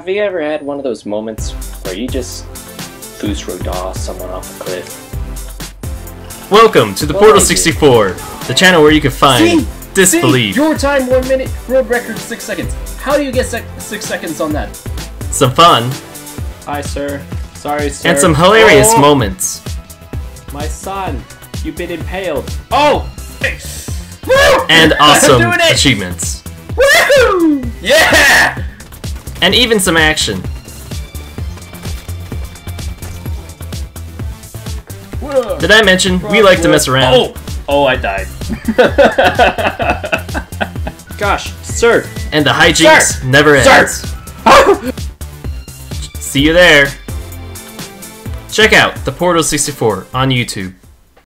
Have you ever had one of those moments where you just lose your jaw someone off a cliff? Welcome to the Portal64, the channel where you can find disbelief. Your time 1 minute, world record 6 seconds. How do you get 6 seconds on that? Some fun. Hi, sir. Sorry, sir. And some hilarious moments. My son, you've been impaled. Oh! And awesome achievements. Woohoo! Yeah! And even some action. Whoa. Did I mention we like to mess around? Oh, I died. Gosh, sir. And the hijinks never ends. Sir. See you there. Check out the Portal64 on YouTube.